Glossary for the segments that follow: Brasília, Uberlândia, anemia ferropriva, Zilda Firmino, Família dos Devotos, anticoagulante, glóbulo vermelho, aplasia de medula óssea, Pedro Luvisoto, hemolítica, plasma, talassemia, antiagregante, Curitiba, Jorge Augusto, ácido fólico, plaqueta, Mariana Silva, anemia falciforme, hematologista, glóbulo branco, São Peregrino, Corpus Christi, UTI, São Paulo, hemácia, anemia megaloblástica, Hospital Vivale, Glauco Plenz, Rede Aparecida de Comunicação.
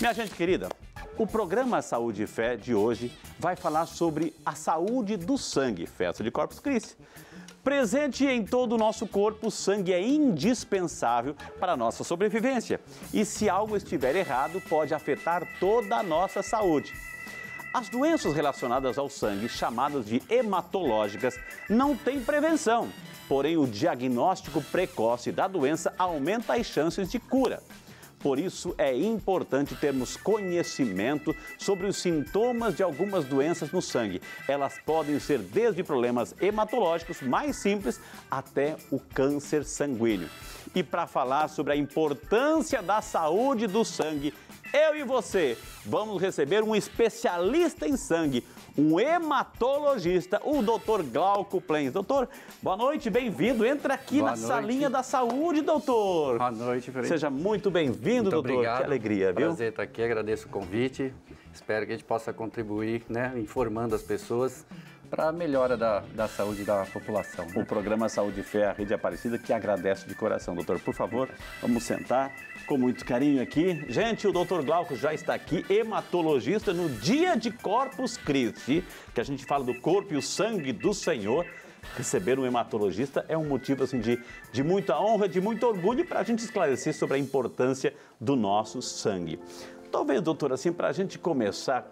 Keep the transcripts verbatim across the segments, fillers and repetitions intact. Minha gente querida, o programa Saúde e Fé de hoje vai falar sobre a saúde do sangue, festa de Corpus Christi. Presente em todo o nosso corpo, o sangue é indispensável para a nossa sobrevivência. E se algo estiver errado, pode afetar toda a nossa saúde. As doenças relacionadas ao sangue, chamadas de hematológicas, não têm prevenção. Porém, o diagnóstico precoce da doença aumenta as chances de cura. Por isso, é importante termos conhecimento sobre os sintomas de algumas doenças no sangue. Elas podem ser desde problemas hematológicos mais simples até o câncer sanguíneo. E para falar sobre a importância da saúde do sangue, eu e você vamos receber um especialista em sangue, um hematologista, o doutor Glauco Plenz. Doutor, boa noite, bem-vindo. Entra aqui boa na noite. Salinha da saúde, doutor. Boa noite, Felipe. Seja muito bem-vindo, doutor. Obrigado. Que alegria, viu? Prazer estar aqui, agradeço o convite. Espero que a gente possa contribuir, né, informando as pessoas para a melhora da, da saúde da população. Né? O programa Saúde e Fé, a Rede Aparecida, que agradece de coração. Doutor, por favor, vamos sentar com muito carinho aqui. Gente, o doutor Glauco já está aqui, hematologista, no dia de Corpus Christi, que a gente fala do corpo e o sangue do Senhor. Receber um hematologista é um motivo assim, de, de muita honra, de muito orgulho, para a gente esclarecer sobre a importância do nosso sangue. Talvez, doutor, assim, para a gente começar,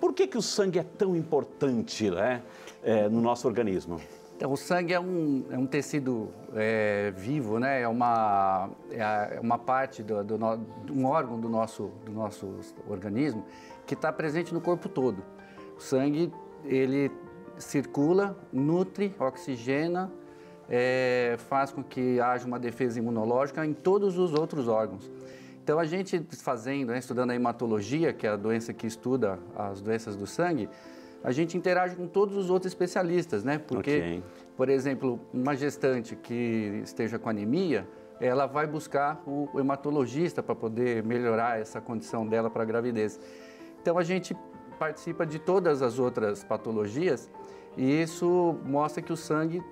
por que que o sangue é tão importante, né, é, no nosso organismo? Então, o sangue é um, é um tecido é, vivo, né? É uma, é uma parte, do, do no, um órgão do nosso, do nosso organismo que está presente no corpo todo. O sangue, ele circula, nutre, oxigena, é, faz com que haja uma defesa imunológica em todos os outros órgãos. Então, a gente fazendo, né, estudando a hematologia, que é a doença que estuda as doenças do sangue, a gente interage com todos os outros especialistas, né? Porque, okay. por exemplo, uma gestante que esteja com anemia, ela vai buscar o hematologista para poder melhorar essa condição dela para a gravidez. Então, a gente participa de todas as outras patologias e isso mostra que o sangue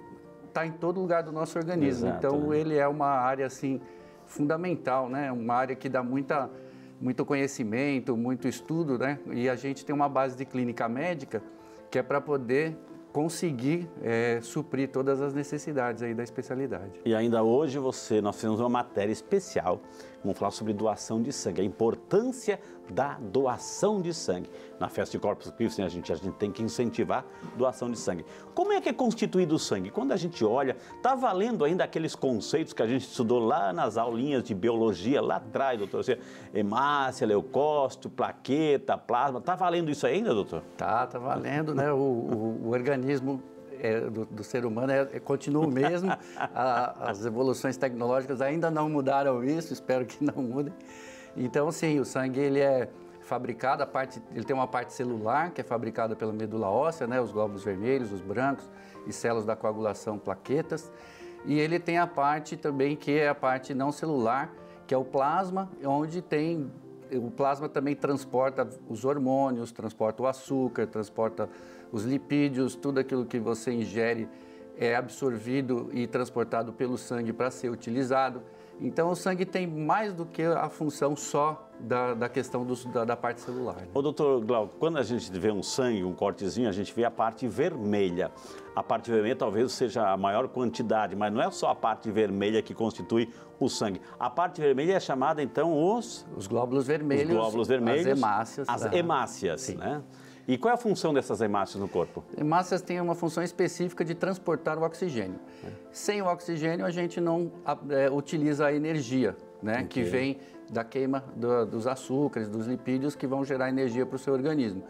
está em todo lugar do nosso organismo. Exato. Então, ele é uma área, assim, fundamental, né? Uma área que dá muita, muito conhecimento, muito estudo, né? E a gente tem uma base de clínica médica que é para poder conseguir é, suprir todas as necessidades aí da especialidade. E ainda hoje você, nós fizemos uma matéria especial, vamos falar sobre doação de sangue, a importância da doação de sangue. Na festa de Corpus Christi, a gente, a gente tem que incentivar doação de sangue. Como é que é constituído o sangue? Quando a gente olha, está valendo ainda aqueles conceitos que a gente estudou lá nas aulinhas de biologia, lá atrás, doutor? Hemácia, leucócito, plaqueta, plasma, está valendo isso ainda, doutor? Tá, tá valendo, né? O, o, o organismo é, do, do ser humano é, é, continua o mesmo, a, as evoluções tecnológicas ainda não mudaram isso, espero que não mudem. Então, sim, o sangue, ele é fabricado, a parte, ele tem uma parte celular que é fabricada pela medula óssea, né, os glóbulos vermelhos, os brancos e células da coagulação, plaquetas. E ele tem a parte também que é a parte não celular, que é o plasma, onde tem, o plasma também transporta os hormônios, transporta o açúcar, transporta os lipídios, tudo aquilo que você ingere é absorvido e transportado pelo sangue para ser utilizado. Então, o sangue tem mais do que a função só da, da questão do, da, da parte celular. Né? Ô, doutor Glauco, quando a gente vê um sangue, um cortezinho, a gente vê a parte vermelha. A parte vermelha talvez seja a maior quantidade, mas não é só a parte vermelha que constitui o sangue. A parte vermelha é chamada, então, os... Os glóbulos vermelhos. Os glóbulos vermelhos. As hemácias. As da... hemácias, sim, né? E qual é a função dessas hemácias no corpo? Hemácias têm uma função específica de transportar o oxigênio. É. Sem o oxigênio, a gente não é, utiliza a energia, né, okay, que vem da queima do, dos açúcares, dos lipídios, que vão gerar energia para o seu organismo.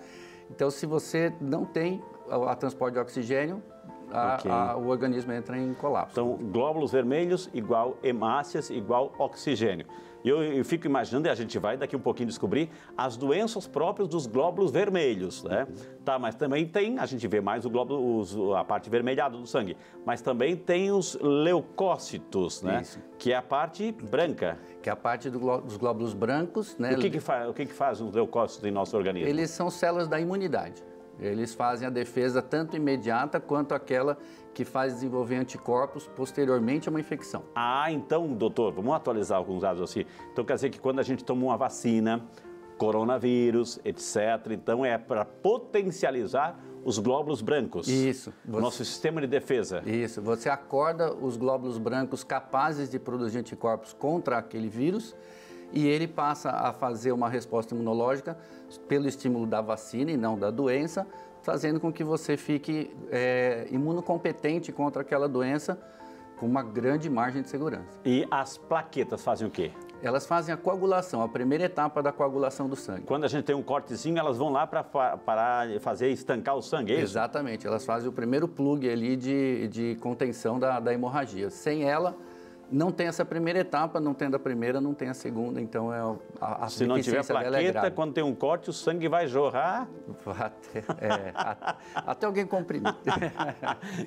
Então, se você não tem a, a transporte de oxigênio, a, okay, a, o organismo entra em colapso. Então, glóbulos vermelhos igual hemácias igual oxigênio. Eu, eu fico imaginando, e a gente vai daqui um pouquinho descobrir, as doenças próprias dos glóbulos vermelhos, né? Uhum. Tá, mas também tem, a gente vê mais o glóbulo, os, a parte vermelhada do sangue, mas também tem os leucócitos, né? Isso. Que é a parte branca. Que é a parte do gló, dos glóbulos brancos, né? O que que faz, o que que faz os leucócitos em nosso organismo? Eles são células da imunidade. Eles fazem a defesa tanto imediata quanto aquela que faz desenvolver anticorpos posteriormente a uma infecção. Ah, então, doutor, vamos atualizar alguns dados assim. Então, quer dizer que quando a gente toma uma vacina, coronavírus, etcétera. Então é para potencializar os glóbulos brancos. Isso. Você... Nosso sistema de defesa. Isso. Você acorda os glóbulos brancos capazes de produzir anticorpos contra aquele vírus e ele passa a fazer uma resposta imunológica pelo estímulo da vacina e não da doença, fazendo com que você fique é, imunocompetente contra aquela doença com uma grande margem de segurança. E as plaquetas fazem o quê? Elas fazem a coagulação, a primeira etapa da coagulação do sangue. Quando a gente tem um cortezinho, elas vão lá para fazer estancar o sangue, é isso? Exatamente, elas fazem o primeiro plug ali de, de contenção da, da hemorragia. Sem ela, não tem essa primeira etapa, não tendo a primeira, não tem a segunda, então é a, a se não tiver plaqueta, é quando tem um corte, o sangue vai jorrar... Até, é, a, até alguém comprimir.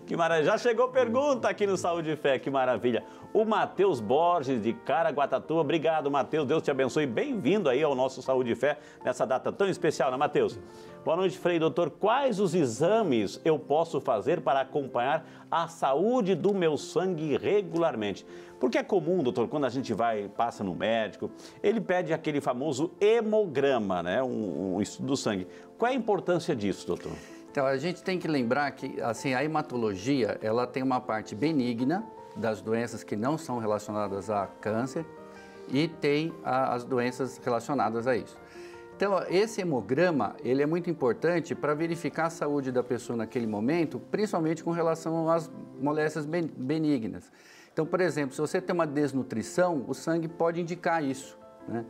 Que maravilha. Já chegou pergunta aqui no Saúde e Fé, que maravilha. O Matheus Borges, de Caraguatatuba. Obrigado, Matheus. Deus te abençoe. Bem-vindo aí ao nosso Saúde e Fé, nessa data tão especial, né, Matheus? Boa noite, Frei. Doutor, quais os exames eu posso fazer para acompanhar a saúde do meu sangue regularmente? Porque é comum, doutor, quando a gente vai, passa no médico, ele pede aquele famoso hemograma, né? Um, um estudo do sangue. Qual é a importância disso, doutor? Então, a gente tem que lembrar que, assim, a hematologia, ela tem uma parte benigna das doenças que não são relacionadas a câncer e tem a, as doenças relacionadas a isso. Então, esse hemograma, ele é muito importante para verificar a saúde da pessoa naquele momento, principalmente com relação às moléstias benignas. Então, por exemplo, se você tem uma desnutrição, o sangue pode indicar isso, né?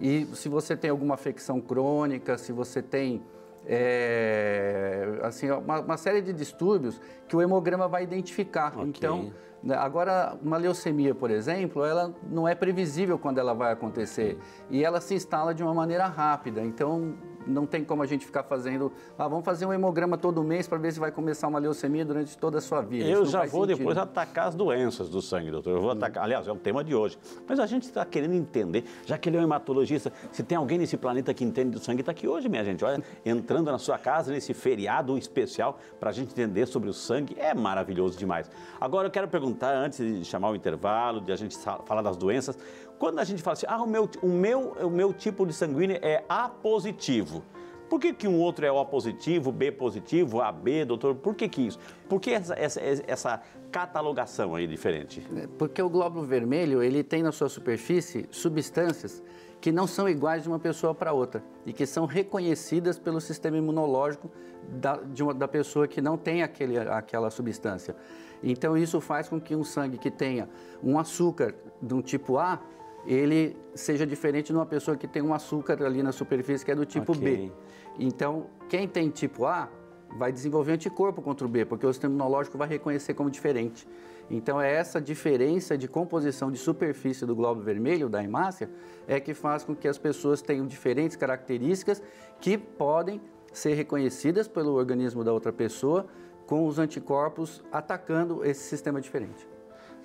E se você tem alguma afecção crônica, se você tem é, assim, uma, uma série de distúrbios que o hemograma vai identificar. Okay. Então, agora, uma leucemia, por exemplo, ela não é previsível quando ela vai acontecer. E ela se instala de uma maneira rápida, então não tem como a gente ficar fazendo... Ah, vamos fazer um hemograma todo mês para ver se vai começar uma leucemia durante toda a sua vida. Eu já vou sentido. depois atacar as doenças do sangue, doutor. Eu vou atacar... Aliás, é o tema de hoje. Mas a gente está querendo entender, já que ele é um hematologista, se tem alguém nesse planeta que entende do sangue, está aqui hoje, minha gente. Olha, entrando na sua casa, nesse feriado especial, para a gente entender sobre o sangue, é maravilhoso demais. Agora, eu quero perguntar, antes de chamar o intervalo, de a gente falar das doenças, quando a gente fala assim, ah, o meu, o meu, o meu tipo de sanguíneo é A positivo. Por que que um outro é O positivo, B positivo, A B, doutor? Por que que isso? Por que essa, essa, essa catalogação aí diferente? Porque o glóbulo vermelho, ele tem na sua superfície substâncias que não são iguais de uma pessoa para outra e que são reconhecidas pelo sistema imunológico da, de uma, da pessoa que não tem aquele, aquela substância. Então, isso faz com que um sangue que tenha um açúcar de um tipo A, ele seja diferente de uma pessoa que tem um açúcar ali na superfície que é do tipo okay. B. Então, quem tem tipo A vai desenvolver anticorpo contra o B, porque o sistema imunológico vai reconhecer como diferente. Então, é essa diferença de composição de superfície do glóbulo vermelho, da hemácia, é que faz com que as pessoas tenham diferentes características que podem ser reconhecidas pelo organismo da outra pessoa com os anticorpos atacando esse sistema diferente.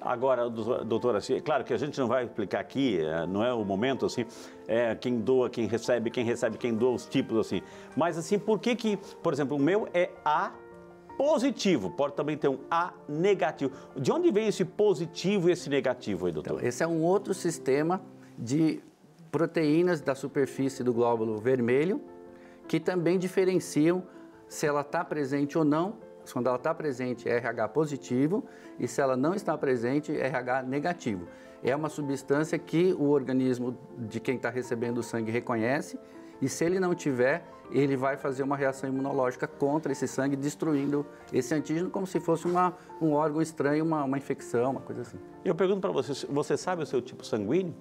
Agora, doutora, assim, é claro que a gente não vai explicar aqui, não é o momento, assim, é, quem doa, quem recebe, quem recebe, quem doa, os tipos, assim. Mas, assim, por que que, por exemplo, o meu é A positivo, pode também ter um A negativo. De onde vem esse positivo e esse negativo aí, doutor? Então, esse é um outro sistema de proteínas da superfície do glóbulo vermelho, que também diferenciam se ela está presente ou não. Quando ela está presente, é R H positivo, e se ela não está presente, é R H negativo. É uma substância que o organismo de quem está recebendo o sangue reconhece, e se ele não tiver, ele vai fazer uma reação imunológica contra esse sangue, destruindo esse antígeno como se fosse uma, um órgão estranho, uma, uma infecção, uma coisa assim. Eu pergunto para você, você sabe o seu tipo sanguíneo?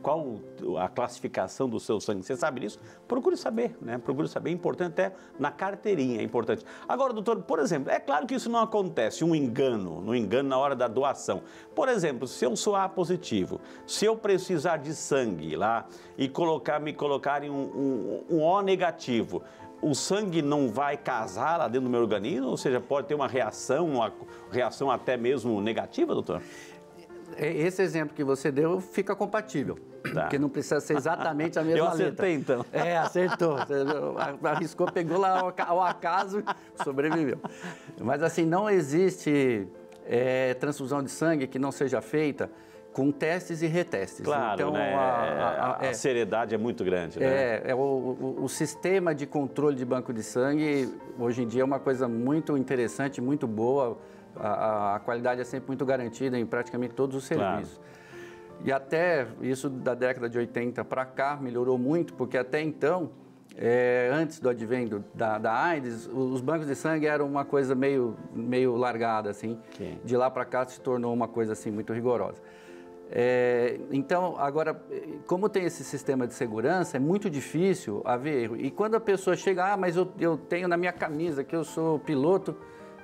Qual a classificação do seu sangue? Você sabe disso? Procure saber, né? Procure saber, é importante até na carteirinha, é importante. Agora, doutor, por exemplo, é claro que isso não acontece, um engano, um engano na hora da doação. Por exemplo, se eu sou A positivo, se eu precisar de sangue lá e colocar, me colocarem um, um, um O negativo, o sangue não vai casar lá dentro do meu organismo? Ou seja, pode ter uma reação, uma reação até mesmo negativa, doutor? Esse exemplo que você deu fica compatível, tá. Porque não precisa ser exatamente a mesma letra. Eu acertei, letra. Então. É, acertou. Arriscou, pegou lá ao acaso, sobreviveu. Mas assim, não existe é, transfusão de sangue que não seja feita com testes e retestes. Claro, então, né? a, a, a, a, é, a seriedade é muito grande. Né? É, é o, o, o sistema de controle de banco de sangue, hoje em dia, é uma coisa muito interessante, muito boa. A, a qualidade é sempre muito garantida em praticamente todos os serviços. Claro. E até isso da década de oitenta para cá melhorou muito, porque até então, é, antes do advento da, da AIDS, os bancos de sangue eram uma coisa meio, meio largada, assim. Okay. De lá para cá se tornou uma coisa assim muito rigorosa. É, então, agora, como tem esse sistema de segurança, é muito difícil haver erro. E quando a pessoa chega, ah, mas eu, eu tenho na minha camisa que eu sou piloto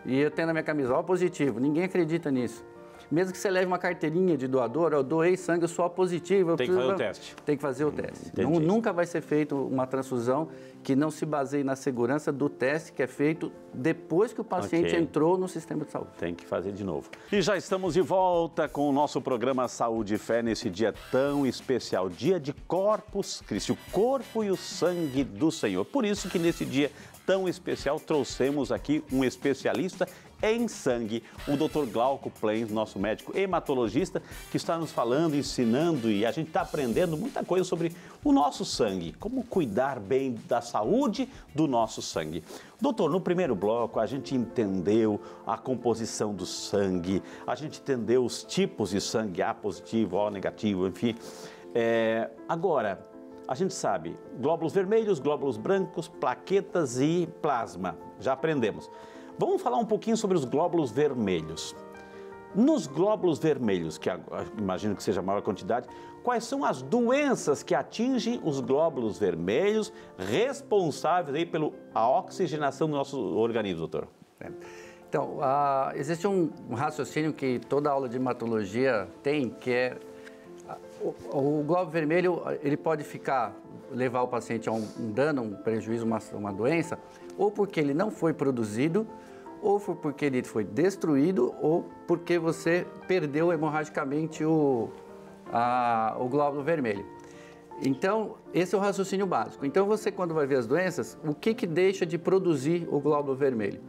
e eu tenho na minha camisa, ó, positivo, ninguém acredita nisso. Mesmo que você leve uma carteirinha de doador, eu doei sangue, eu sou positivo. Eu tem que preciso... fazer o teste. Tem que fazer o teste. Não, nunca vai ser feita uma transfusão que não se baseie na segurança do teste que é feito depois que o paciente okay. entrou no sistema de saúde. Tem que fazer de novo. E já estamos de volta com o nosso programa Saúde e Fé nesse dia tão especial, dia de Corpus Christi, o corpo e o sangue do Senhor. Por isso que nesse dia tão especial trouxemos aqui um especialista em sangue, o doutor Glauco Plenz, nosso médico hematologista, que está nos falando, ensinando, e a gente está aprendendo muita coisa sobre o nosso sangue, como cuidar bem da saúde do nosso sangue. Doutor, no primeiro bloco a gente entendeu a composição do sangue, a gente entendeu os tipos de sangue, A positivo, O negativo, enfim. É, agora, a gente sabe, glóbulos vermelhos, glóbulos brancos, plaquetas e plasma, já aprendemos. Vamos falar um pouquinho sobre os glóbulos vermelhos. Nos glóbulos vermelhos, que imagino que seja a maior quantidade, quais são as doenças que atingem os glóbulos vermelhos responsáveis aí pela oxigenação do nosso organismo, doutor? Então, uh, existe um raciocínio que toda aula de hematologia tem, que é o, o glóbulo vermelho, ele pode ficar, levar o paciente a um, um dano, um prejuízo, uma, uma doença, ou porque ele não foi produzido, ou porque ele foi destruído, ou porque você perdeu hemorragicamente o, a, o glóbulo vermelho. Então, esse é o raciocínio básico. Então, você quando vai ver as doenças, o que que deixa de produzir o glóbulo vermelho?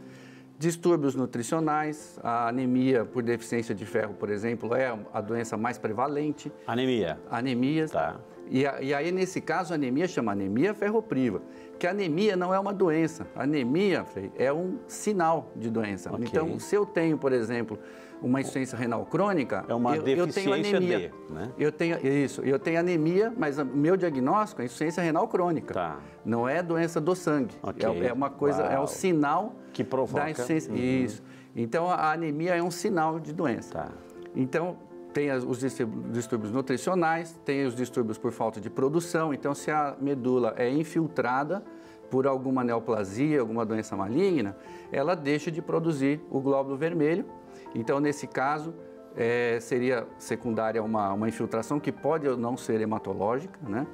Distúrbios nutricionais, a anemia por deficiência de ferro, por exemplo, é a doença mais prevalente. Anemia. Anemias. Tá. E, a, e aí, nesse caso, a anemia chama anemia ferropriva, que a anemia não é uma doença. A anemia é um sinal de doença. Okay. Então, se eu tenho, por exemplo, uma insuficiência renal crônica, é uma eu, deficiência eu tenho anemia. D, né? Eu tenho isso, eu tenho anemia, mas o meu diagnóstico é insuficiência renal crônica. Tá. Não é doença do sangue. Okay. É, é uma coisa, uau, é o sinal que provoca da insuficiência. Uhum. Isso. Então, a anemia é um sinal de doença. Tá. Então, tem os distúrbios nutricionais, tem os distúrbios por falta de produção. Então, se a medula é infiltrada por alguma neoplasia, alguma doença maligna, ela deixa de produzir o glóbulo vermelho. Então, nesse caso, é, seria secundária uma, uma infiltração que pode ou não ser hematológica, né?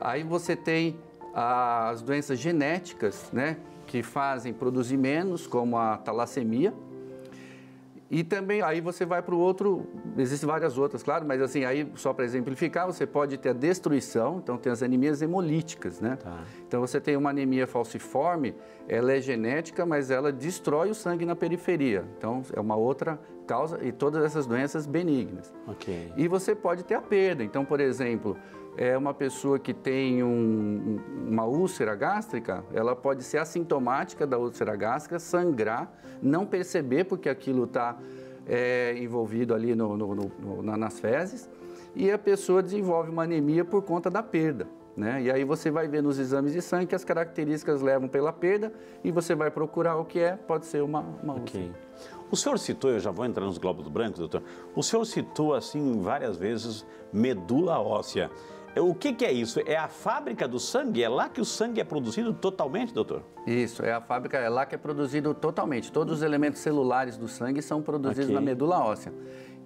Aí você tem as doenças genéticas, né, que fazem produzir menos, como a talassemia. E também, aí você vai para o outro, existem várias outras, claro, mas assim, aí só para exemplificar, você pode ter a destruição, então tem as anemias hemolíticas, né? Tá. Então você tem uma anemia falciforme, ela é genética, mas ela destrói o sangue na periferia. Então é uma outra causa, e todas essas doenças benignas. Okay. E você pode ter a perda, então, por exemplo, é uma pessoa que tem um, uma úlcera gástrica, ela pode ser assintomática da úlcera gástrica, sangrar, não perceber porque aquilo está é, envolvido ali no, no, no, na, nas fezes, e a pessoa desenvolve uma anemia por conta da perda, né? E aí você vai ver nos exames de sangue que as características levam pela perda e você vai procurar o que é, pode ser uma, uma úlcera. Okay. O senhor citou, eu já vou entrar nos glóbulos brancos, doutor, o senhor citou assim várias vezes medula óssea. O que que é isso? É a fábrica do sangue? É lá que o sangue é produzido totalmente, doutor? Isso, é a fábrica, é lá que é produzido totalmente. Todos os elementos celulares do sangue são produzidos okay. na medula óssea,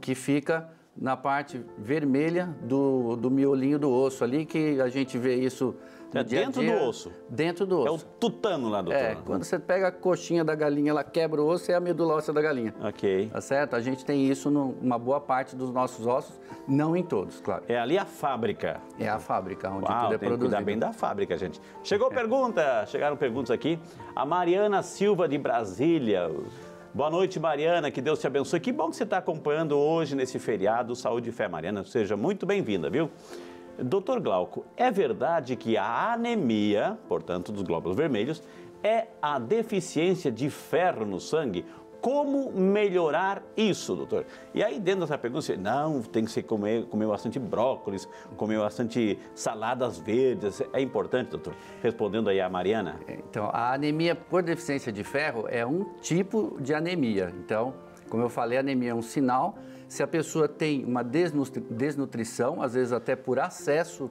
que fica na parte vermelha do, do miolinho do osso ali, que a gente vê isso no é dia dentro dia, do osso? Dentro do osso. É o tutano lá, doutor? É, quando você pega a coxinha da galinha, ela quebra o osso, é a medula óssea da galinha. Ok. Tá certo? A gente tem isso numa boa parte dos nossos ossos, não em todos, claro. É ali a fábrica. É a fábrica, onde uau, tudo é produzido. Tem que cuidar bem da fábrica, gente. Chegou é. pergunta, chegaram perguntas aqui. A Mariana Silva de Brasília. Boa noite, Mariana, que Deus te abençoe. Que bom que você está acompanhando hoje nesse feriado Saúde e Fé, Mariana. Seja muito bem-vinda, viu? doutor Glauco, é verdade que a anemia, portanto, dos glóbulos vermelhos, é a deficiência de ferro no sangue? Como melhorar isso, doutor? E aí, dentro dessa pergunta, você, não, tem que se comer, comer bastante brócolis, comer bastante saladas verdes. É importante, doutor? Respondendo aí a Mariana. Então, a anemia por deficiência de ferro é um tipo de anemia. Então, como eu falei, a anemia é um sinal. Se a pessoa tem uma desnutrição, às vezes até por acesso,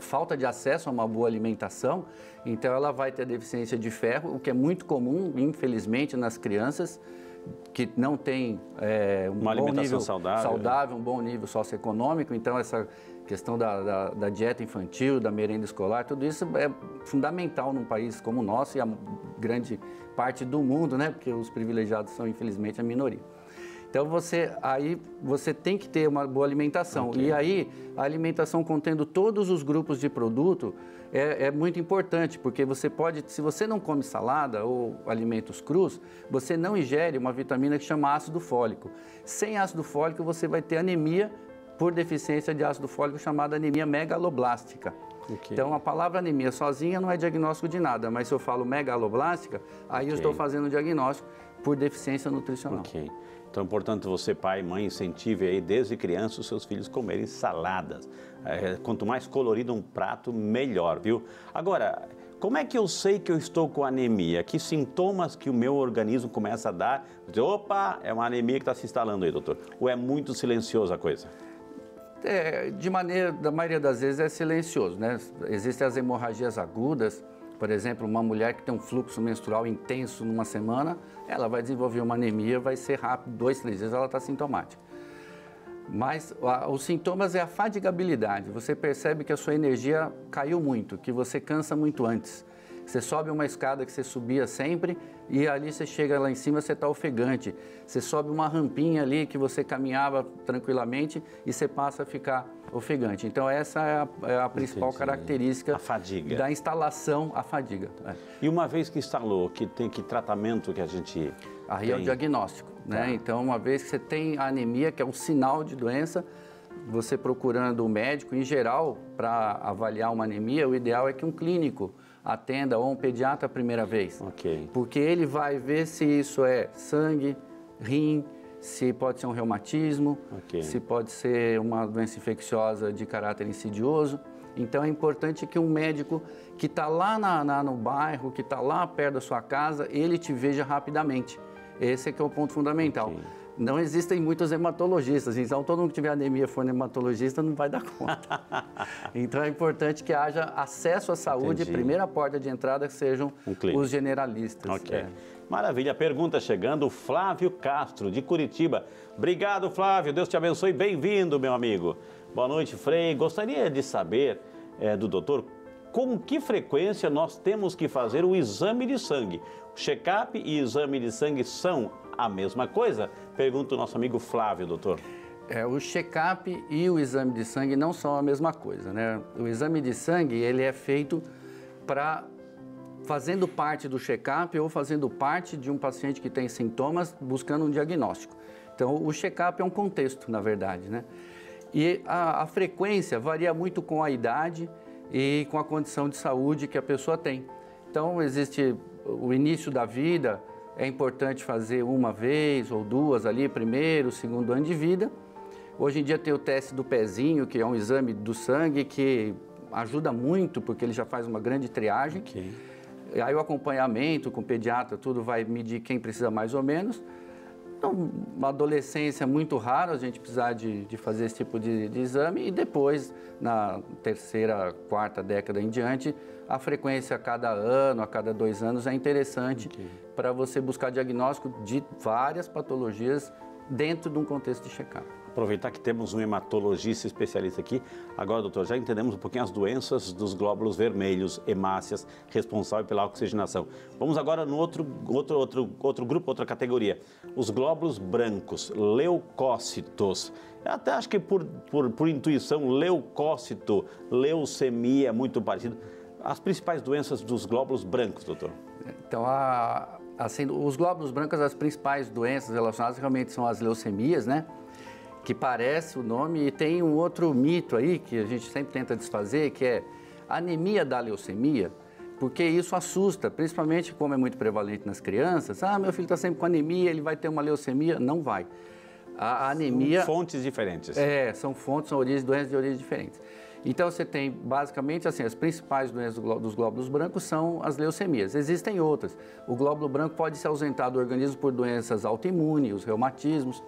falta de acesso a uma boa alimentação, então ela vai ter deficiência de ferro, o que é muito comum, infelizmente, nas crianças que não têm é, um uma bom nível saudável. saudável, um bom nível socioeconômico. Então essa questão da, da, da dieta infantil, da merenda escolar, tudo isso é fundamental num país como o nosso e a grande parte do mundo, né? Porque os privilegiados são, infelizmente, a minoria. Então, você, aí, você tem que ter uma boa alimentação. Okay. E aí, a alimentação contendo todos os grupos de produto é, é muito importante, porque você pode, se você não come salada ou alimentos crus, você não ingere uma vitamina que chama ácido fólico. Sem ácido fólico, você vai ter anemia por deficiência de ácido fólico, chamada anemia megaloblástica. Okay. Então, a palavra anemia sozinha não é diagnóstico de nada, mas se eu falo megaloblástica, aí okay. eu estou fazendo um diagnóstico por deficiência nutricional. Ok. Então, portanto, você, pai, mãe, incentive aí desde criança os seus filhos comerem saladas. É, quanto mais colorido um prato, melhor, viu? Agora, como é que eu sei que eu estou com anemia? Que sintomas que o meu organismo começa a dar? Dizer, opa, é uma anemia que está se instalando aí, doutor. Ou é muito silenciosa a coisa? É, de maneira, da maioria das vezes é silencioso, né? Existem as hemorragias agudas. Por exemplo, uma mulher que tem um fluxo menstrual intenso numa semana, ela vai desenvolver uma anemia, vai ser rápido, dois, três dias ela está sintomática. Mas a, os sintomas é a fadigabilidade, você percebe que a sua energia caiu muito, que você cansa muito antes. Você sobe uma escada que você subia sempre e ali você chega lá em cima, você está ofegante. Você sobe uma rampinha ali que você caminhava tranquilamente e você passa a ficar ofegante. Então essa é a, é a principal Entendi. característica a fadiga. da instalação, a fadiga. É. E uma vez que instalou, que tem que tratamento que a gente Aí tem? é o diagnóstico, né? Tá. Então uma vez que você tem a anemia, que é um sinal de doença, você procurando o médico, em geral, para avaliar uma anemia, o ideal é que um clínico atenda ou um pediatra a primeira vez. Okay. Porque ele vai ver se isso é sangue, rim, se pode ser um reumatismo, okay. se pode ser uma doença infecciosa de caráter insidioso. Então é importante que um médico que está lá na, na, no bairro, que está lá perto da sua casa, ele te veja rapidamente. Esse é que é o ponto fundamental. Okay. Não existem muitos hematologistas, então todo mundo que tiver anemia for um hematologista não vai dar conta. Então é importante que haja acesso à saúde, Entendi. primeira porta de entrada sejam um os generalistas. Okay. É. Maravilha, pergunta chegando, o Flávio Castro, de Curitiba. Obrigado, Flávio, Deus te abençoe, bem-vindo, meu amigo. Boa noite, Frei. Gostaria de saber é, do doutor, com que frequência nós temos que fazer o exame de sangue? Check-up e exame de sangue são a mesma coisa? Pergunta o nosso amigo Flávio, doutor. É, o check-up e o exame de sangue não são a mesma coisa, né? O exame de sangue, ele é feito para, fazendo parte do check-up ou fazendo parte de um paciente que tem sintomas, buscando um diagnóstico. Então, o check-up é um contexto, na verdade, né? E a, a frequência varia muito com a idade e com a condição de saúde que a pessoa tem. Então, existe o início da vida, é importante fazer uma vez ou duas ali, primeiro, segundo ano de vida. Hoje em dia tem o teste do pezinho, que é um exame do sangue que ajuda muito, porque ele já faz uma grande triagem. Okay. Aí o acompanhamento com o pediatra, tudo vai medir quem precisa mais ou menos. Então, uma adolescência muito rara a gente precisar de, de fazer esse tipo de, de exame. E depois, na terceira, quarta década em diante, a frequência a cada ano, a cada dois anos é interessante okay. para você buscar diagnóstico de várias patologias dentro de um contexto de check-up. Aproveitar que temos um hematologista especialista aqui. Agora, doutor, já entendemos um pouquinho as doenças dos glóbulos vermelhos, hemácias, responsável pela oxigenação. Vamos agora no outro, outro, outro, outro grupo, outra categoria. Os glóbulos brancos, leucócitos. Eu até acho que por, por, por intuição, leucócito, leucemia, muito parecido. As principais doenças dos glóbulos brancos, doutor? Então, a, assim, os glóbulos brancos, as principais doenças relacionadas realmente são as leucemias, né? Que parece o nome, e tem um outro mito aí que a gente sempre tenta desfazer, que é anemia da leucemia, porque isso assusta, principalmente como é muito prevalente nas crianças. Ah, meu filho está sempre com anemia, ele vai ter uma leucemia. Não vai. A anemia... São fontes diferentes. É, são fontes, são origens, doenças de origens diferentes. Então, você tem, basicamente, assim, as principais doenças dos glóbulos brancos são as leucemias. Existem outras. O glóbulo branco pode se ausentar do organismo por doenças autoimunes, os reumatismos,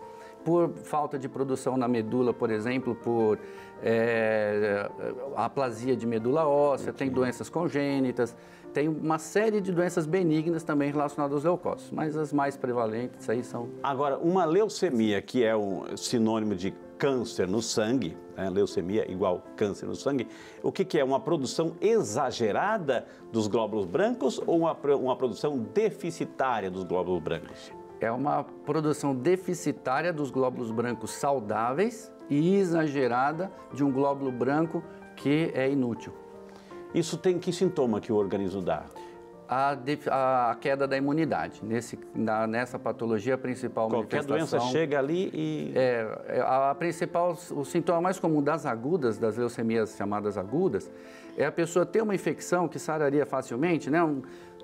por falta de produção na medula, por exemplo, por é, aplasia de medula óssea, tem doenças congênitas, tem uma série de doenças benignas também relacionadas aos leucócitos, mas as mais prevalentes aí são... Agora, uma leucemia, que é um sinônimo de câncer no sangue, né? Leucemia igual câncer no sangue, o que, que é? Uma produção exagerada dos glóbulos brancos ou uma, uma produção deficitária dos glóbulos brancos? É uma produção deficitária dos glóbulos brancos saudáveis e exagerada de um glóbulo branco que é inútil. Isso tem que sintoma que o organismo dá? A, de, a queda da imunidade. Nesse, na, nessa patologia, a principal Qualquer manifestação... Qualquer doença chega ali e... É, a, a principal, o sintoma mais comum das agudas, das leucemias chamadas agudas, é a pessoa ter uma infecção que sararia facilmente, né? Um,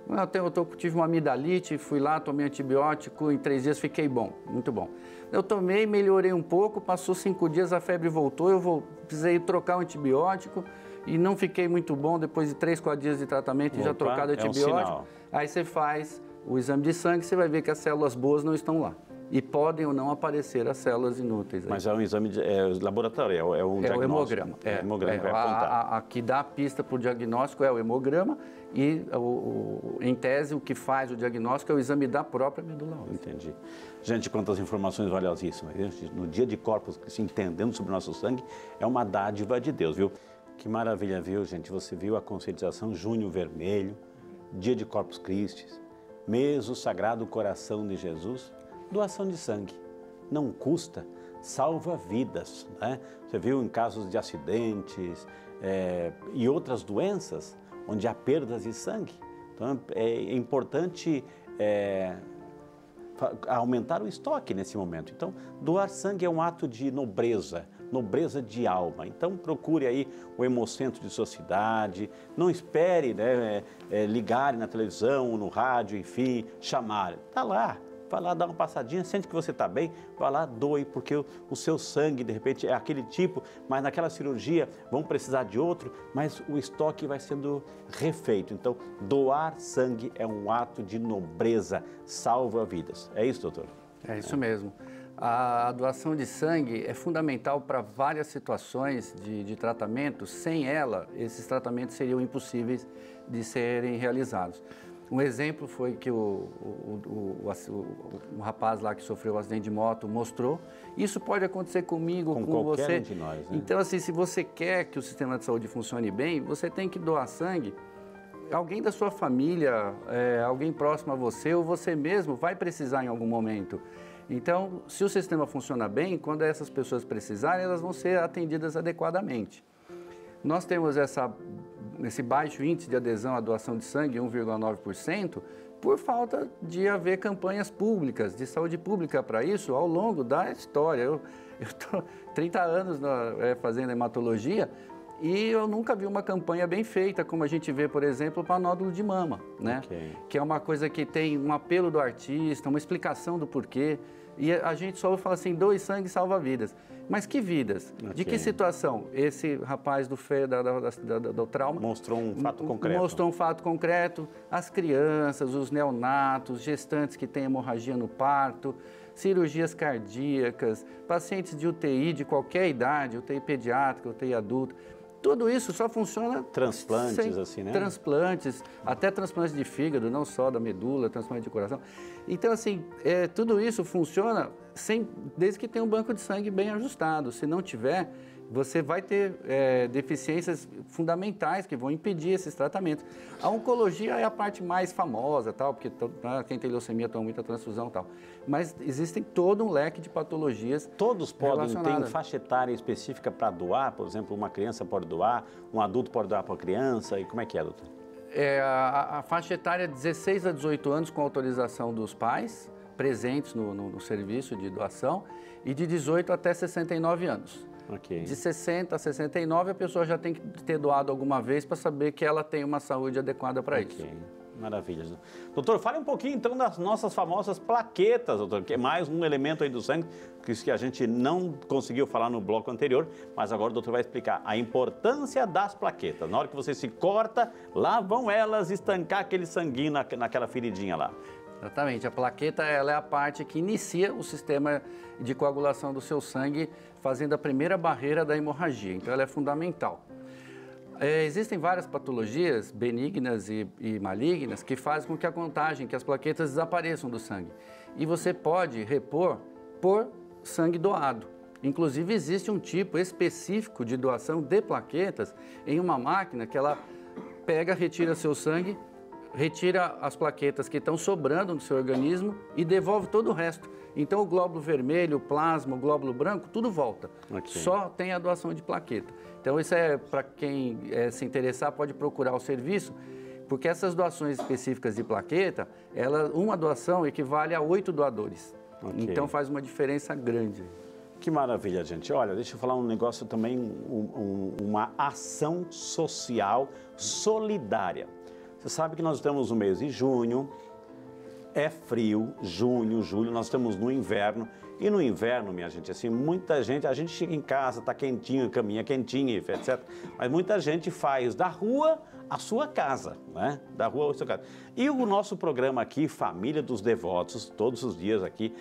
Eu, tenho, eu tô, tive uma amidalite, fui lá, tomei antibiótico, em três dias fiquei bom, muito bom. Eu tomei, melhorei um pouco, passou cinco dias, a febre voltou, eu vou, precisei trocar o antibiótico e não fiquei muito bom depois de três, quatro dias de tratamento Opa, e já trocado o antibiótico. É um sinal. Aí você faz o exame de sangue, você vai ver que as células boas não estão lá. E podem ou não aparecer as células inúteis. Aí. Mas é um exame de, é, laboratorial, é um é diagnóstico. O hemograma, é, é o hemograma. É, que vai apontar. A, a, a que dá a pista para o diagnóstico é o hemograma e, o, o, em tese, o que faz o diagnóstico é o exame da própria medula óssea. Entendi. Gente, quantas informações valiosíssimas. No dia de Corpus Christi, entendendo sobre o nosso sangue, é uma dádiva de Deus, viu? Que maravilha, viu, gente? Você viu a conscientização Junho Vermelho, dia de Corpus Christi, mês do Sagrado Coração de Jesus... Doação de sangue não custa, salva vidas, né? Você viu em casos de acidentes é, e outras doenças onde há perdas de sangue. Então é importante é, aumentar o estoque nesse momento. Então doar sangue é um ato de nobreza, nobreza de alma. Então procure aí o hemocentro de sua cidade, não espere, né, é, é, ligar na televisão, no rádio, enfim, chamar. Está lá. Vai lá dar uma passadinha, sente que você está bem, vai lá, doe, porque o, o seu sangue, de repente, é aquele tipo, mas naquela cirurgia vão precisar de outro, mas o estoque vai sendo refeito. Então, doar sangue é um ato de nobreza, salva vidas. É isso, doutor? É isso mesmo. A doação de sangue é fundamental para várias situações de, de tratamento. Sem ela, esses tratamentos seriam impossíveis de serem realizados. Um exemplo foi que o, o, o, o, o, o rapaz lá que sofreu um acidente de moto mostrou. Isso pode acontecer comigo, com, com você. Com qualquer um de nós, né? Então, assim, se você quer que o sistema de saúde funcione bem, você tem que doar sangue. Alguém da sua família, é, alguém próximo a você ou você mesmo vai precisar em algum momento. Então, se o sistema funciona bem, quando essas pessoas precisarem, elas vão ser atendidas adequadamente. Nós temos essa... nesse baixo índice de adesão à doação de sangue, um vírgula nove por cento, por falta de haver campanhas públicas, de saúde pública para isso ao longo da história. Eu estou trinta anos na, é, fazendo hematologia e eu nunca vi uma campanha bem feita, como a gente vê, por exemplo, para nódulo de mama, né? Okay. Que é uma coisa que tem um apelo do artista, uma explicação do porquê. E a gente só fala assim, doe sangue, salva vidas. Mas que vidas? Okay. De que situação? Esse rapaz do, fe... da, da, da, da, do trauma... Mostrou um fato concreto. Mostrou um fato concreto. As crianças, os neonatos, gestantes que têm hemorragia no parto, cirurgias cardíacas, pacientes de U T I de qualquer idade, U T I pediátrica, U T I adulta. Tudo isso só funciona... Transplantes, sem... assim, né? Transplantes, até transplantes de fígado, não só da medula, transplante de coração. Então, assim, é, tudo isso funciona sem, desde que tenha um banco de sangue bem ajustado. Se não tiver, você vai ter é, deficiências fundamentais que vão impedir esses tratamentos. A oncologia é a parte mais famosa, tal, porque to, quem tem leucemia toma muita transfusão e tal. Mas existem todo um leque de patologias. Todos podem ter faixa etária específica para doar? Por exemplo, uma criança pode doar, um adulto pode doar para a criança? E como é que é, doutor? é, a, a faixa etária dezesseis a dezoito anos com autorização dos pais, presentes no, no, no serviço de doação, e de dezoito até sessenta e nove anos. Okay. De sessenta a sessenta e nove, a pessoa já tem que ter doado alguma vez para saber que ela tem uma saúde adequada para okay. isso. Maravilha. Doutor, fale um pouquinho então das nossas famosas plaquetas, doutor, que é mais um elemento aí do sangue, que isso que a gente não conseguiu falar no bloco anterior, mas agora o doutor vai explicar a importância das plaquetas. Na hora que você se corta, lá vão elas estancar aquele sanguinho na, naquela feridinha lá. Exatamente. A plaqueta, ela é a parte que inicia o sistema de coagulação do seu sangue, fazendo a primeira barreira da hemorragia. Então, ela é fundamental. É, existem várias patologias benignas e, e malignas que fazem com que a contagem, que as plaquetas desapareçam do sangue. E você pode repor por sangue doado. Inclusive, existe um tipo específico de doação de plaquetas em uma máquina que ela pega, retira seu sangue, retira as plaquetas que estão sobrando no seu organismo e devolve todo o resto. Então, o glóbulo vermelho, o plasma, o glóbulo branco, tudo volta. Okay. Só tem a doação de plaqueta. Então, isso é para quem é, se interessar, pode procurar o serviço, porque essas doações específicas de plaqueta, ela, uma doação equivale a oito doadores. Okay. Então, faz uma diferença grande. Que maravilha, gente. Olha, deixa eu falar um negócio também, um, um, uma ação social solidária. Você sabe que nós estamos no mês de junho, é frio, junho, julho, nós estamos no inverno. E no inverno, minha gente, assim, muita gente, a gente chega em casa, tá quentinho, caminha quentinha, etcétera. Mas muita gente faz da rua a sua casa, né? Da rua a sua casa. E o nosso programa aqui, Família dos Devotos, todos os dias aqui,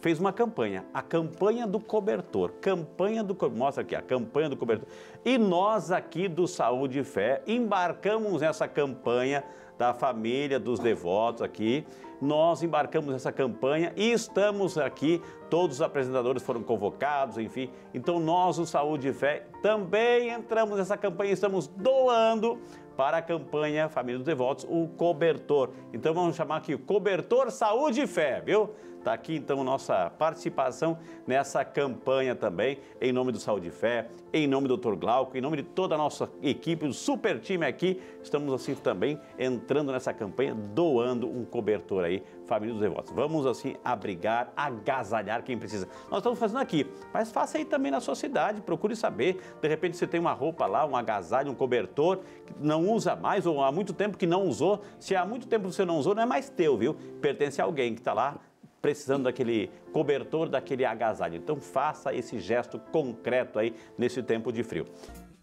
fez uma campanha, a campanha do cobertor, campanha do cobertor, mostra aqui, a campanha do cobertor. E nós aqui do Saúde e Fé embarcamos nessa campanha da Família dos Devotos aqui, nós embarcamos nessa campanha e estamos aqui, todos os apresentadores foram convocados, enfim, então nós do Saúde e Fé também entramos nessa campanha e estamos doando para a campanha Família dos Devotos, o cobertor. Então vamos chamar aqui o cobertor Saúde e Fé, viu? Tá aqui então nossa participação nessa campanha também, em nome do Saúde e Fé, em nome do doutor Glauco, em nome de toda a nossa equipe, o super time aqui, estamos assim também entrando nessa campanha, doando um cobertor aí, Família dos Devotos. Vamos assim abrigar, agasalhar quem precisa. Nós estamos fazendo aqui, mas faça aí também na sua cidade, procure saber, de repente você tem uma roupa lá, um agasalho, um cobertor, que não usa mais, ou há muito tempo que não usou, se há muito tempo você não usou, não é mais teu, viu? Pertence a alguém que está lá precisando daquele cobertor, daquele agasalho. Então faça esse gesto concreto aí nesse tempo de frio.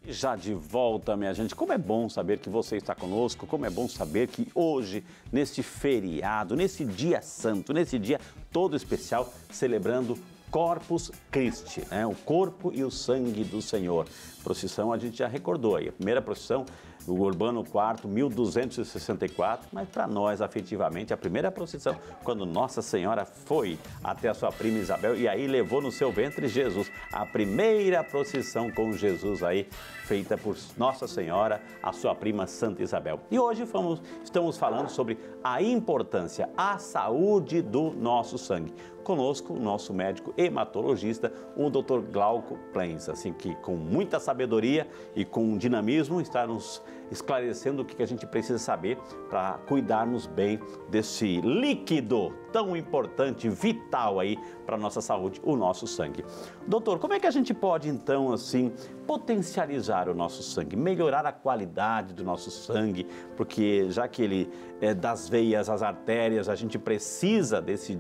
Já de volta, minha gente, como é bom saber que você está conosco, como é bom saber que hoje, nesse feriado, nesse dia santo, nesse dia todo especial, celebrando Corpus Christi, né? O corpo e o sangue do Senhor. Procissão a gente já recordou aí, a primeira procissão, o Urbano quarto, mil duzentos e sessenta e quatro, mas para nós, afetivamente, a primeira procissão, quando Nossa Senhora foi até a sua prima Isabel e aí levou no seu ventre Jesus, a primeira procissão com Jesus aí, feita por Nossa Senhora, a sua prima Santa Isabel. E hoje fomos, estamos falando sobre a importância, a saúde do nosso sangue. Conosco, o nosso médico hematologista, o doutor Glauco Plenz, assim que com muita sabedoria e com dinamismo está nos esclarecendo o que a gente precisa saber para cuidarmos bem desse líquido tão importante, vital aí para a nossa saúde, o nosso sangue. Doutor, como é que a gente pode então assim potencializar o nosso sangue, melhorar a qualidade do nosso sangue, porque já que ele é das veias, as artérias, a gente precisa desse,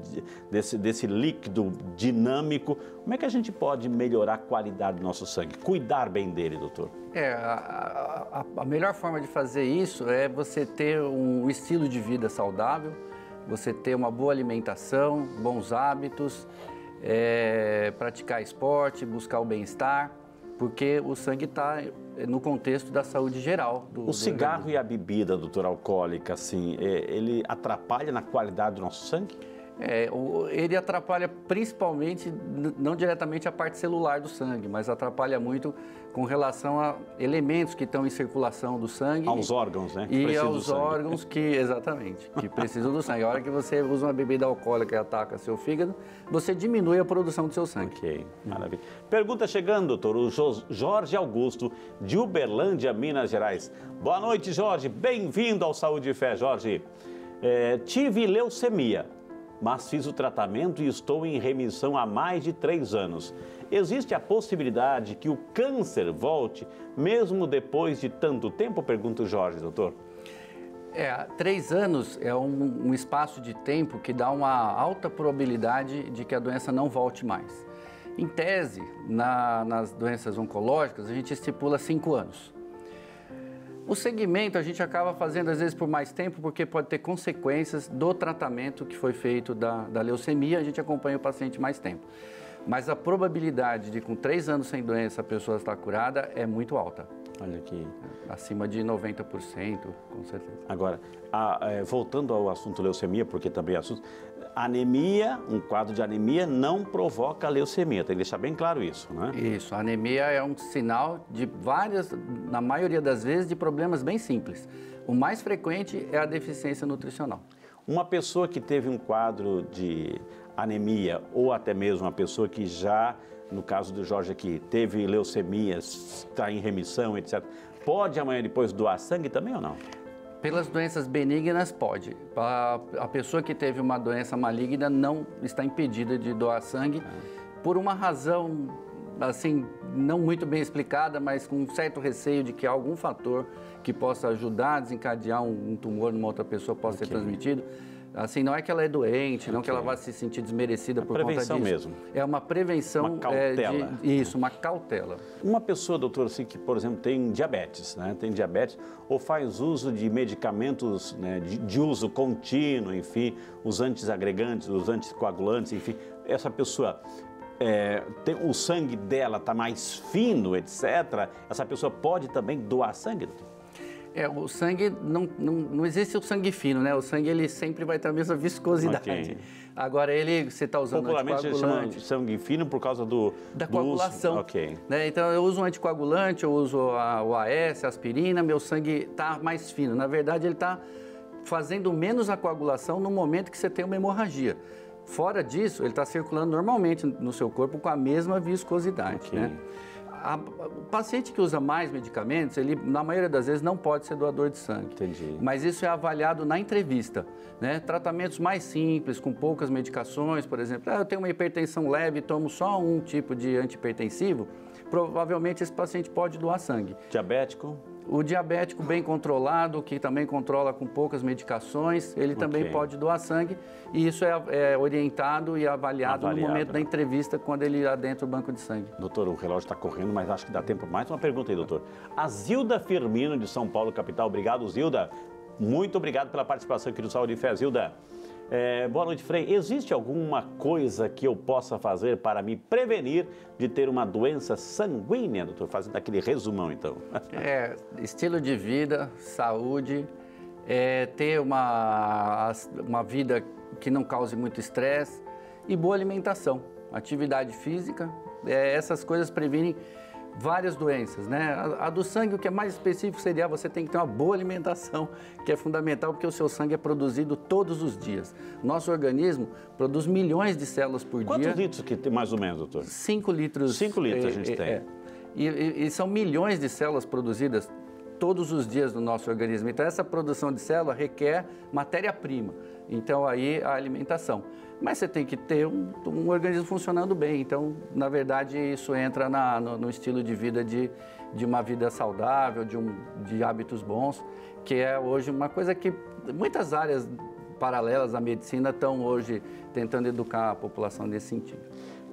desse, desse líquido dinâmico, como é que a gente pode melhorar a qualidade do nosso sangue, cuidar bem dele, doutor? É, a, a, a melhor forma de fazer isso é você ter um estilo de vida saudável, você ter uma boa alimentação, bons hábitos, é, praticar esporte, buscar o bem-estar, porque o sangue está no contexto da saúde geral. Do, o cigarro do... e a bebida, doutor, alcoólica, assim, ele atrapalha na qualidade do nosso sangue? É, ele atrapalha principalmente, não diretamente a parte celular do sangue, mas atrapalha muito com relação a elementos que estão em circulação do sangue. Aos órgãos, né? E aos órgãos que, exatamente, que precisam do sangue. A hora que você usa uma bebida alcoólica e ataca seu fígado, você diminui a produção do seu sangue. Ok, maravilha. Pergunta chegando, doutor, o Jorge Augusto, de Uberlândia, Minas Gerais. Boa noite, Jorge. Bem-vindo ao Saúde e Fé, Jorge. É, tive leucemia, mas fiz o tratamento e estou em remissão há mais de três anos. Existe a possibilidade que o câncer volte mesmo depois de tanto tempo? Pergunta o Jorge, doutor. É, três anos é um, um espaço de tempo que dá uma alta probabilidade de que a doença não volte mais. Em tese, na, nas doenças oncológicas, a gente estipula cinco anos. O segmento a gente acaba fazendo às vezes por mais tempo, porque pode ter consequências do tratamento que foi feito da, da leucemia, a gente acompanha o paciente mais tempo. Mas a probabilidade de com três anos sem doença a pessoa estar curada é muito alta. Olha aqui. Acima de noventa por cento, com certeza. Agora, a, é, voltando ao assunto leucemia, porque também é assunto, anemia, um quadro de anemia não provoca leucemia, tem que deixar bem claro isso, né? Isso, a anemia é um sinal de várias, na maioria das vezes, de problemas bem simples. O mais frequente é a deficiência nutricional. Uma pessoa que teve um quadro de anemia, ou até mesmo uma pessoa que já, no caso do Jorge aqui, teve leucemia, está em remissão, etcétera, pode amanhã depois doar sangue também ou não? Pelas doenças benignas, pode. A, a pessoa que teve uma doença maligna não está impedida de doar sangue é. por uma razão, assim, não muito bem explicada, mas com um certo receio de que algum fator que possa ajudar a desencadear um, um tumor numa outra pessoa possa okay. ser transmitido. Assim, não é que ela é doente, okay. não que ela vá se sentir desmerecida é por conta disso. Mesmo. É uma prevenção mesmo. É uma prevenção. Uma cautela. É, de, isso, uma cautela. Uma pessoa, doutor, assim, que, por exemplo, tem diabetes, né? Tem diabetes ou faz uso de medicamentos, né, de, de uso contínuo, enfim, os antiagregantes, os anticoagulantes, enfim, essa pessoa... É, tem, o sangue dela está mais fino, etcétera, essa pessoa pode também doar sangue, doutor? É, o sangue, não, não, não existe o sangue fino, né? O sangue, ele sempre vai ter a mesma viscosidade. Okay. Agora, ele, você está usando anticoagulante... Popularmente, chama sangue fino por causa do... Da do coagulação. Uso. Okay. Né? Então, eu uso um anticoagulante, eu uso a, o A S, a aspirina, meu sangue está mais fino. Na verdade, ele está fazendo menos a coagulação no momento que você tem uma hemorragia. Fora disso, ele está circulando normalmente no seu corpo com a mesma viscosidade, okay. né? A, o paciente que usa mais medicamentos, ele, na maioria das vezes, não pode ser doador de sangue. Entendi. Mas isso é avaliado na entrevista, né? Tratamentos mais simples, com poucas medicações, por exemplo, ah, eu tenho uma hipertensão leve e tomo só um tipo de antipertensivo, provavelmente esse paciente pode doar sangue. Diabético? O diabético bem controlado, que também controla com poucas medicações, ele também okay. pode doar sangue e isso é, é orientado e avaliado, avaliado no momento da entrevista, quando ele adentra o banco de sangue. Doutor, o relógio está correndo, mas acho que dá tempo. Mais uma pergunta aí, doutor. A Zilda Firmino, de São Paulo, capital. Obrigado, Zilda. Muito obrigado pela participação aqui do Saúde e Fé, Zilda. É, boa noite, Frei. Existe alguma coisa que eu possa fazer para me prevenir de ter uma doença sanguínea, doutor? Fazendo aquele resumão, então. É, estilo de vida, saúde, é, ter uma, uma vida que não cause muito estresse e boa alimentação, atividade física, é, essas coisas previnem várias doenças, né? A, a do sangue, o que é mais específico seria, você tem que ter uma boa alimentação, que é fundamental, porque o seu sangue é produzido todos os dias. Nosso organismo produz milhões de células por Quantos dia. Quantos litros que tem, mais ou menos, doutor? Cinco litros. Cinco litros é, a gente é, tem. É. E, e, e são milhões de células produzidas todos os dias no nosso organismo. Então, essa produção de célula requer matéria-prima. Então, aí, a alimentação. Mas você tem que ter um, um organismo funcionando bem. Então, na verdade, isso entra na, no, no estilo de vida de, de uma vida saudável, de, um, de hábitos bons, que é hoje uma coisa que muitas áreas paralelas à medicina estão hoje tentando educar a população nesse sentido.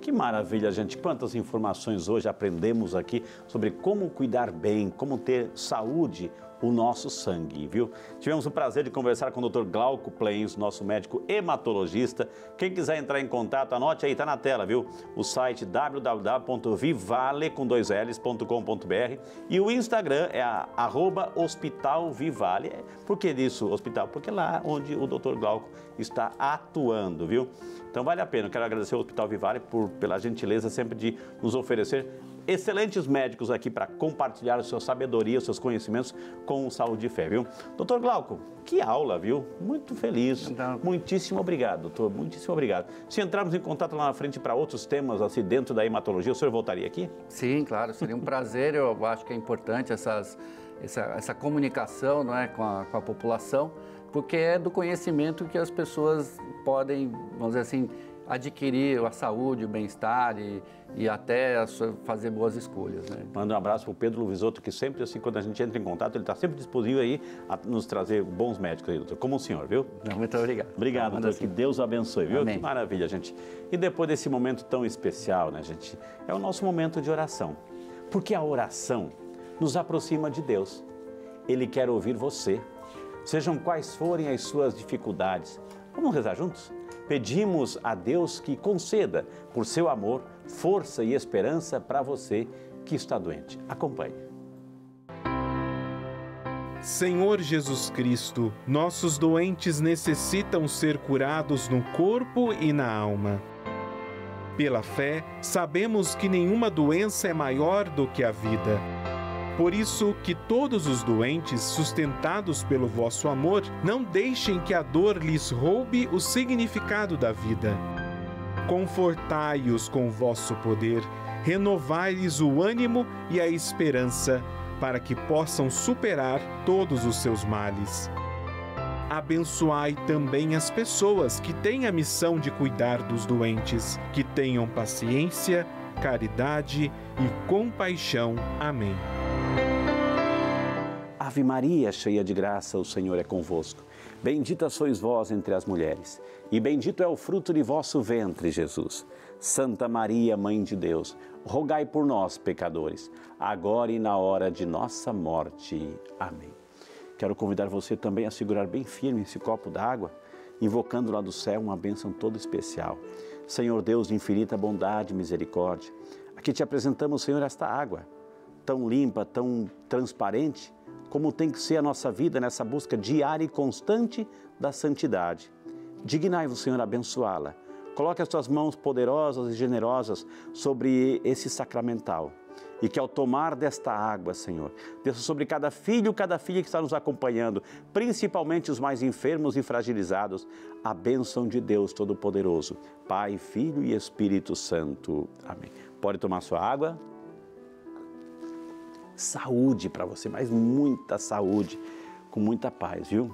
Que maravilha, gente. Quantas informações hoje aprendemos aqui sobre como cuidar bem, como ter saúde o nosso sangue, viu? Tivemos o prazer de conversar com o doutor Glauco Plenz, nosso médico hematologista. Quem quiser entrar em contato, anote aí, tá na tela, viu? O site w w w ponto vivale com dois l's ponto com ponto b r e o Instagram é a, arroba Hospital Vivale. Por que disso, hospital? Porque é lá onde o doutor Glauco está atuando, viu? Então vale a pena. Eu quero agradecer ao Hospital Vivale por, pela gentileza sempre de nos oferecer excelentes médicos aqui para compartilhar a sua sabedoria, os seus conhecimentos com o Saúde e Fé, viu? Doutor Glauco, que aula, viu? Muito feliz. Então, muitíssimo obrigado, doutor. Muitíssimo obrigado. Se entrarmos em contato lá na frente para outros temas, assim, dentro da hematologia, o senhor voltaria aqui? Sim, claro. Seria um prazer. Eu acho que é importante essas, essa, essa comunicação, não é, com a, com a população, porque é do conhecimento que as pessoas podem, vamos dizer assim, adquirir a saúde, o bem-estar e, e até a sua, fazer boas escolhas, né? Manda um abraço para o Pedro Luvisoto, que sempre, assim, quando a gente entra em contato, ele está sempre disponível aí a nos trazer bons médicos aí, doutor, como o senhor, viu? Não, muito obrigado. Obrigado, doutor, assim. Que Deus abençoe, viu? Amém. Que maravilha, gente. E depois desse momento tão especial, né, gente, é o nosso momento de oração, porque a oração nos aproxima de Deus. Ele quer ouvir você, sejam quais forem as suas dificuldades. Vamos rezar juntos? Pedimos a Deus que conceda, por seu amor, força e esperança para você que está doente. Acompanhe. Senhor Jesus Cristo, nossos doentes necessitam ser curados no corpo e na alma. Pela fé, sabemos que nenhuma doença é maior do que a vida. Por isso, que todos os doentes, sustentados pelo vosso amor, não deixem que a dor lhes roube o significado da vida. Confortai-os com o vosso poder, renovai-lhes o ânimo e a esperança, para que possam superar todos os seus males. Abençoai também as pessoas que têm a missão de cuidar dos doentes, que tenham paciência, caridade e compaixão. Amém. Ave Maria, cheia de graça, o Senhor é convosco. Bendita sois vós entre as mulheres, e bendito é o fruto de vosso ventre, Jesus. Santa Maria, Mãe de Deus, rogai por nós, pecadores, agora e na hora de nossa morte. Amém. Quero convidar você também a segurar bem firme esse copo d'água, invocando lá do céu uma bênção toda especial. Senhor Deus de infinita bondade e misericórdia, aqui te apresentamos, Senhor, esta água, tão limpa, tão transparente, como tem que ser a nossa vida nessa busca diária e constante da santidade. Dignai-vos, Senhor, abençoá-la. Coloque as tuas mãos poderosas e generosas sobre esse sacramental. E que ao tomar desta água, Senhor, desça sobre cada filho, cada filha que está nos acompanhando, principalmente os mais enfermos e fragilizados, a bênção de Deus Todo-Poderoso, Pai, Filho e Espírito Santo. Amém. Pode tomar sua água. Saúde para você, mas muita saúde, com muita paz, viu?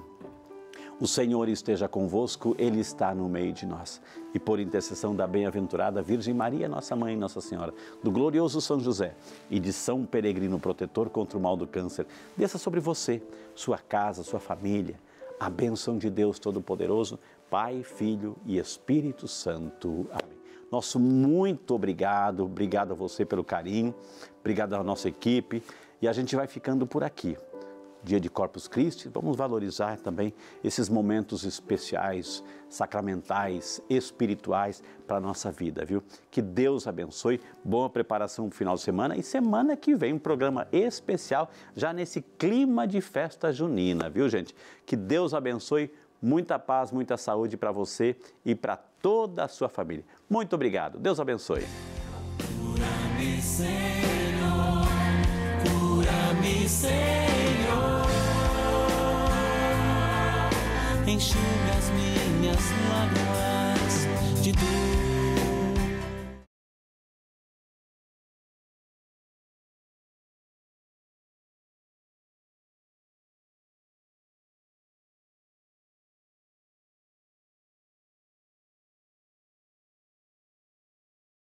O Senhor esteja convosco, Ele está no meio de nós. E por intercessão da bem-aventurada Virgem Maria, nossa Mãe e Nossa Senhora, do glorioso São José e de São Peregrino Protetor contra o mal do câncer, desça sobre você, sua casa, sua família, a bênção de Deus Todo-Poderoso, Pai, Filho e Espírito Santo. Amém. Nosso muito obrigado, obrigado a você pelo carinho, obrigado à nossa equipe. E a gente vai ficando por aqui. Dia de Corpus Christi, vamos valorizar também esses momentos especiais, sacramentais, espirituais para a nossa vida, viu? Que Deus abençoe, boa preparação no final de semana e semana que vem um programa especial já nesse clima de festa junina, viu, gente? Que Deus abençoe, muita paz, muita saúde para você e para toda a sua família. Muito obrigado. Deus abençoe. Cura-me, Senhor. Cura-me, Senhor. Enxuga as minhas lágrimas de dor.